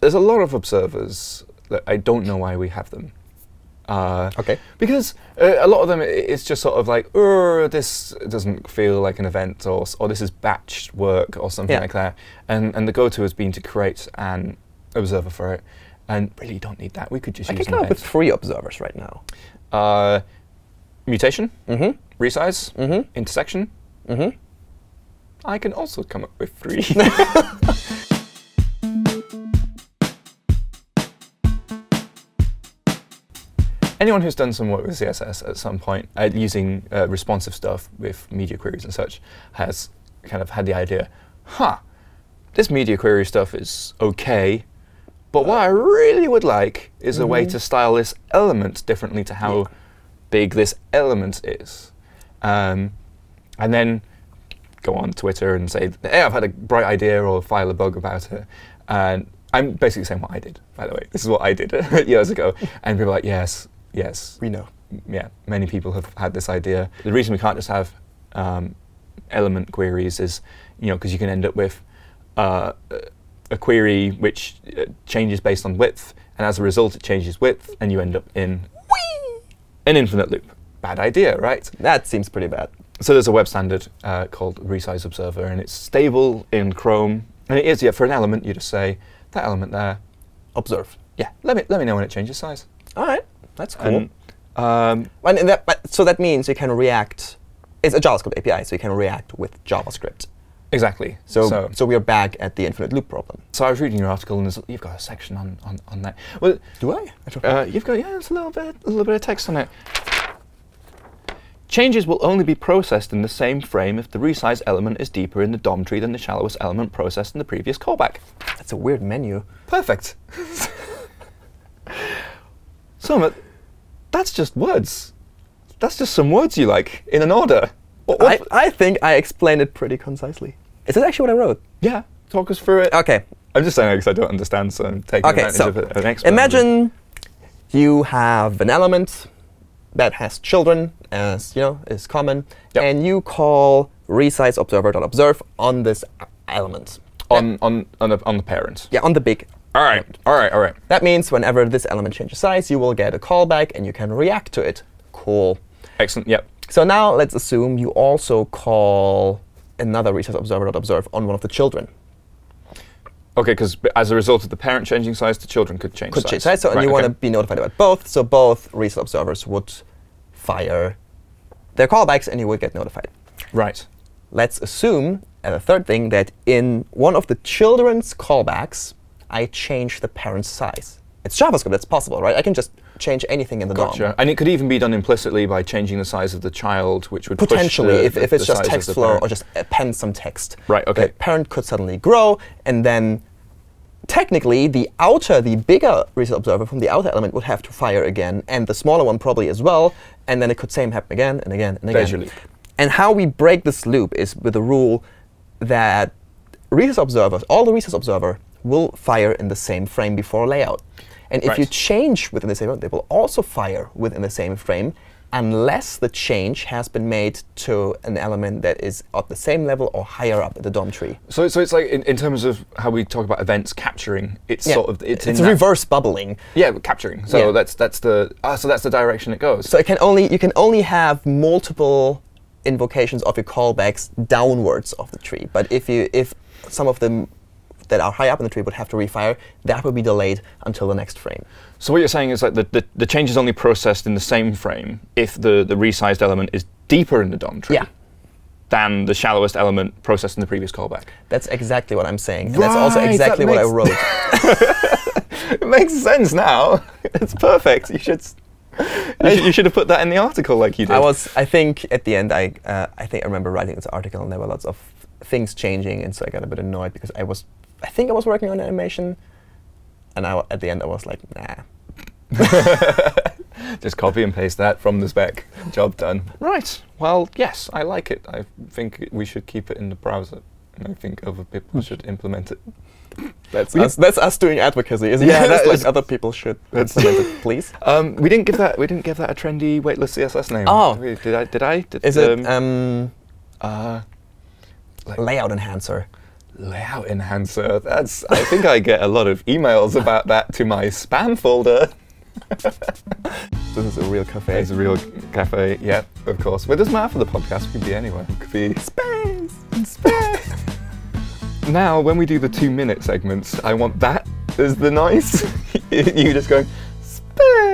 there's a lot of observers that I don't know why we have them. OK. Because a lot of them, it's just sort of like, oh, this doesn't feel like an event, or this is batched work, or something like that. And the go-to has been to create an observer for it. And really don't need that. We could just use an event. I can come up with 3 observers right now. Mutation, resize, intersection. I can also come up with 3. Anyone who's done some work with CSS at some point, using responsive stuff with media queries and such, has kind of had the idea, huh, this media query stuff is OK, but what I really would like is a way to style this element differently to how big this element is. And then go on Twitter and say, hey, I've had a bright idea, or file a bug about it. And I'm basically saying what I did, by the way. This is what I did years ago. And people are like, yes. Yes. We know. Yeah, many people have had this idea. The reason we can't just have element queries is, because you can end up with a query which changes based on width, and as a result, it changes width, and you end up in an infinite loop. Bad idea, right? That seems pretty bad. So there's a web standard called Resize Observer, and it's stable in Chrome. And it is, for an element, you just say that element there, observe. Yeah, let me know when it changes size. All right. That's cool. So that means you can react. It's a JavaScript API, so you can react with JavaScript. Exactly. So we are back at the infinite loop problem. So I was reading your article, and you've got a section on that. Well, do I? You've got it's a little bit of text on it. Changes will only be processed in the same frame if the resize element is deeper in the DOM tree than the shallowest element processed in the previous callback. That's a weird menu. Perfect. So that's just words. That's just some words you like in an order. I think I explained it pretty concisely. Is that actually what I wrote? Yeah. Talk us through it. OK. I'm just saying because I don't understand, so I'm taking advantage of an expert. Imagine you have an element that has children, as is common, and you call resize observer.observe on this element. On the parent. Yeah, on the big. All right, all right, all right. That means whenever this element changes size, you will get a callback, and you can react to it. Cool. Excellent, yep. So now let's assume you also call another resize observer.observe on one of the children. OK, because as a result of the parent changing size, the children could change size. Could change size, so, and you want to be notified about both. So both resize observers would fire their callbacks, and you would get notified. Right. Let's assume, and the third thing, that in one of the children's callbacks, I change the parent's size. It's JavaScript. That's possible, right? I can just change anything in the DOM. Gotcha. And it could even be done implicitly by changing the size of the child, which would potentially, push if it's just text flow or just append some text. Right. Okay. The parent could suddenly grow, and then technically the bigger resize observer from the outer element would have to fire again, and the smaller one probably as well, and then it could same happen again and again and again. There's your loop. And how we break this loop is with a rule that resize observers, all the resize observer will fire in the same frame before layout. And if you change within the same frame, they will also fire within the same frame, unless the change has been made to an element that is at the same level or higher up in the DOM tree. So it's like in terms of how we talk about events capturing, it's sort of it's reverse bubbling. Yeah, capturing. So that's the direction it goes. So it can only have multiple invocations of your callbacks downwards of the tree. But if some of them that are high up in the tree would have to refire, that would be delayed until the next frame. So what you're saying is that the change is only processed in the same frame if the resized element is deeper in the DOM tree than the shallowest element processed in the previous callback. That's exactly what I'm saying. And that's also exactly what I wrote. It makes sense now. It's perfect. You should have put that in the article like you did. I think at the end, I think I remember writing this article, and there were lots of things changing, and so I got a bit annoyed because I think I was working on animation, and at the end I was like, nah. Just copy and paste that from the spec. Job done. Right. Well, yes, I like it. I think we should keep it in the browser, and I think other people should implement it. That's us doing advocacy, isn't it? That's like other people should implement it, please. We didn't give that a trendy weightless CSS name. Oh, did I? Is it? Like layout enhancer. Layout enhancer. That's. I think I get a lot of emails about that to my spam folder. This is a real cafe. It's a real cafe. Yeah, of course. But it doesn't matter for the podcast. We could be anywhere. It could be space. Space. Now, when we do the 2-minute segments, I want that as the noise. You just going space.